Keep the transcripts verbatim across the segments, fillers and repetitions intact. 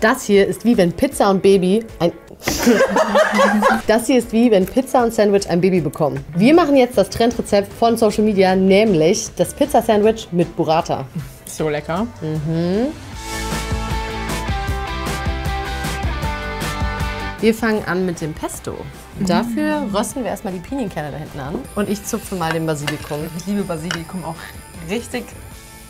Das hier ist wie wenn Pizza und Baby ein... Das hier ist wie wenn Pizza und Sandwich ein Baby bekommen. Wir machen jetzt das Trendrezept von Social Media, nämlich das Pizza-Sandwich mit Burrata. So lecker. Mhm. Wir fangen an mit dem Pesto. Dafür rösten wir erstmal die Pinienkerne da hinten an. Und ich zupfe mal den Basilikum. Ich liebe Basilikum auch richtig,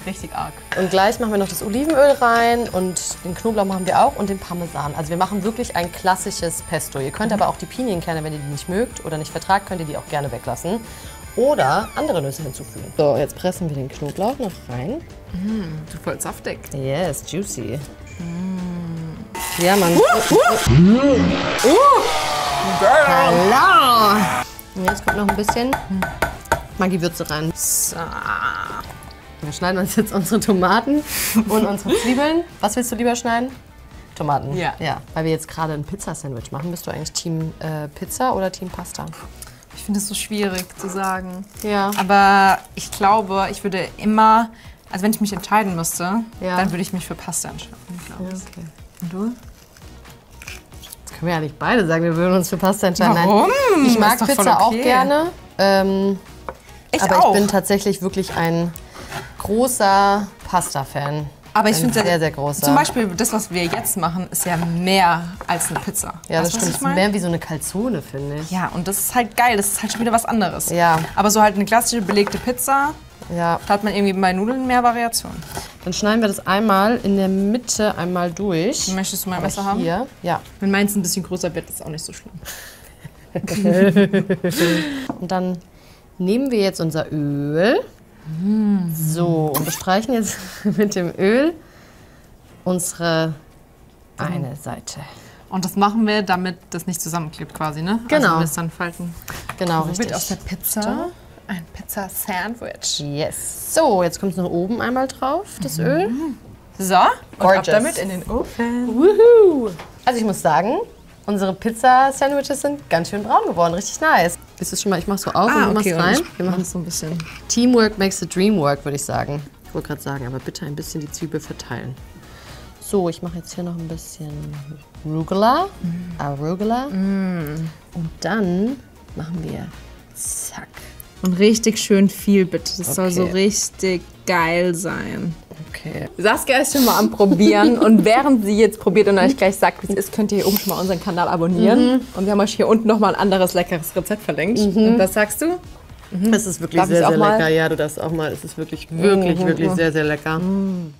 richtig arg. Und gleich machen wir noch das Olivenöl rein und den Knoblauch machen wir auch und den Parmesan. Also wir machen wirklich ein klassisches Pesto. Ihr könnt aber auch die Pinienkerne, wenn ihr die nicht mögt oder nicht vertragt, könnt ihr die auch gerne weglassen. Oder andere Nüsse hinzufügen. So, jetzt pressen wir den Knoblauch noch rein. Mm, du voll saftig. Yes, juicy. Mm. Ja, Mann. Uh, uh. Mm. Uh. Hallo. Und jetzt kommt noch ein bisschen Maggi Würze rein. So. Wir schneiden uns jetzt unsere Tomaten und unsere Zwiebeln. Was willst du lieber schneiden? Tomaten. Ja. Ja. Weil wir jetzt gerade ein Pizza-Sandwich machen. Bist du eigentlich Team äh, Pizza oder Team Pasta? Ich finde es so schwierig zu sagen. Ja. Aber ich glaube, ich würde immer, also wenn ich mich entscheiden müsste, ja, dann würde ich mich für Pasta entscheiden, glaube ich. Ja, okay. Und du? Können wir ja nicht beide sagen, wir würden uns für Pasta entscheiden. Warum? Nein. Ich mag Pizza okay. auch gerne. Ähm, ich aber auch. Ich bin tatsächlich wirklich ein großer Pasta-Fan. Aber ich finde sehr, sehr großer. Zum Beispiel das, was wir jetzt machen, ist ja mehr als eine Pizza. Ja, das stimmt. Das ist mehr wie so eine Calzone, finde ich. Ja, und das ist halt geil. Das ist halt schon wieder was anderes. Ja. Aber so halt eine klassische belegte Pizza, ja, da hat man irgendwie bei Nudeln mehr Variation. Dann schneiden wir das einmal in der Mitte einmal durch. Möchtest du mein Messer haben? Hier, ja. Wenn meins ein bisschen größer wird, ist auch nicht so schlimm. Und dann nehmen wir jetzt unser Öl. Mm. So, und bestreichen jetzt mit dem Öl unsere eine Seite. Und das machen wir, damit das nicht zusammenklebt quasi, ne? Genau. Also wir es dann falten. Genau, so richtig. Wird aus der Pizza da ein Pizza-Sandwich. Yes. So, jetzt kommt es noch oben einmal drauf, das mhm. Öl. So, gorgeous. Und ab damit in den Ofen. Woohoo. Also ich muss sagen, unsere Pizza-Sandwiches sind ganz schön braun geworden, richtig nice. Bist du schon mal, ich mach so auf ah, und du okay, machst rein. Wir machen es so ein bisschen. Teamwork makes the dream work, würde ich sagen. Ich wollte gerade sagen, aber bitte ein bisschen die Zwiebel verteilen. So, ich mache jetzt hier noch ein bisschen Arugula. Mm. Arugula. Mm. Und dann machen wir zack. Und richtig schön viel, bitte. Das okay. soll so richtig geil sein. Okay. Saskia ist schon mal am Probieren und während sie jetzt probiert und euch gleich sagt, wie es ist, könnt ihr hier oben schon mal unseren Kanal abonnieren. Mhm. Und wir haben euch hier unten nochmal ein anderes leckeres Rezept verlinkt. Mhm. Und was sagst du? Mhm. Es ist wirklich Darf sehr, sehr lecker. Mal? Ja, du darfst auch mal. Es ist wirklich, wirklich, mhm. wirklich sehr, sehr lecker. Mhm.